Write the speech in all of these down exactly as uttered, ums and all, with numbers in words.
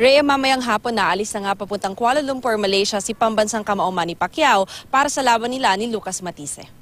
Rhea, mamayang hapon na alis na nga papuntang Kuala Lumpur, Malaysia si pambansang kamao Manny Pacquiao para sa laban nila ni Lucas Matthysse.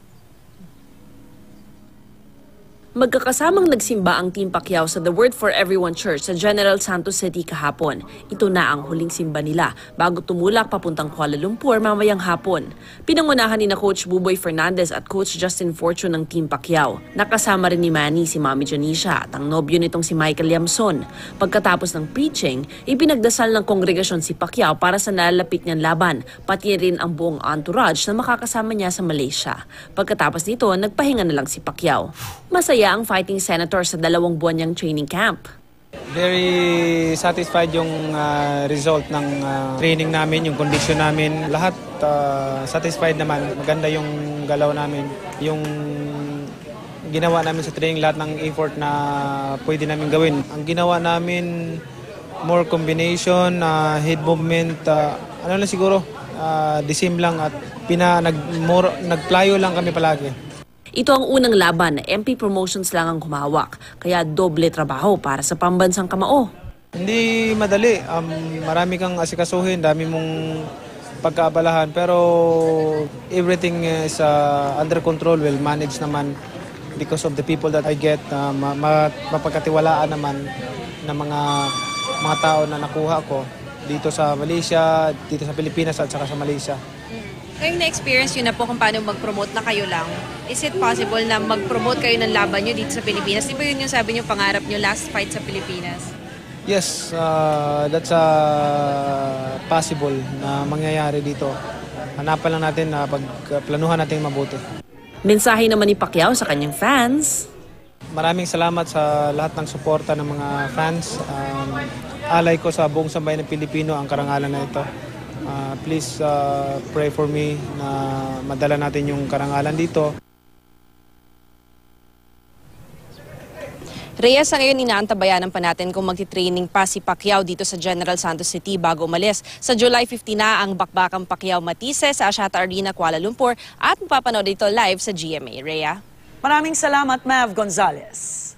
Magkakasamang nagsimba ang Team Pacquiao sa The Word for Everyone Church sa General Santos City kahapon. Ito na ang huling simba nila bago tumulak papuntang Kuala Lumpur mamayang hapon. Pinangunahan ni na Coach Buboy Fernandez at Coach Justin Fortune ng Team Pacquiao. Nakasama rin ni Manny si Mommy Jonisha at ang nobyo nitong si Michael Jameson. Pagkatapos ng preaching, ipinagdasal ng kongregasyon si Pacquiao para sa nalalapit niyang laban, pati rin ang buong entourage na makakasama niya sa Malaysia. Pagkatapos nito, nagpahinga na lang si Pacquiao. Masaya ang fighting senator sa dalawang buwan niyang training camp. Very satisfied yung uh, result ng uh, training namin, yung condition namin. Lahat uh, satisfied naman. Maganda yung galaw namin. Yung ginawa namin sa training, lahat ng effort na pwede namin gawin. Ang ginawa namin, more combination, uh, head movement, uh, ano lang siguro, uh, disim lang at pina, nag, more, nagplayo lang kami palagi. Ito ang unang laban, M P Promotions lang ang humawak, kaya doble trabaho para sa pambansang kamao. Hindi madali, um, marami kang asikasuhin, dami mong pagkaabalahan, pero everything is uh, under control, well managed naman because of the people that I get, uh, ma ma mapagkatiwalaan naman ng mga, mga tao na nakuha ko dito sa Malaysia, dito sa Pilipinas at saka sa Malaysia. Ngayong na-experience yun na po kung paano mag-promote na kayo lang, is it possible na mag-promote kayo ng laban nyo dito sa Pilipinas? Di ba yun yung sabi nyo, pangarap nyo last fight sa Pilipinas? Yes, uh, that's uh, possible na mangyayari dito. Hanapan lang natin na pagplanuhan natin mabuti. Mensahe naman ni Pacquiao sa kanyang fans. Maraming salamat sa lahat ng suporta ng mga fans. Um, alay ko sa buong sambayan ng Pilipino ang karangalan na ito. Uh, please uh, pray for me na madala natin yung karangalan dito. Rhea, sa ngayon inaantabayanan pa natin kung magti-training pa si Pacquiao dito sa General Santos City bago umalis. Sa July fifteen na ang bakbakang Pacquiao Matthysse sa Asha Tardini, Kuala Lumpur at mapapanood dito live sa G M A. Rhea? Maraming salamat, Mav Gonzales.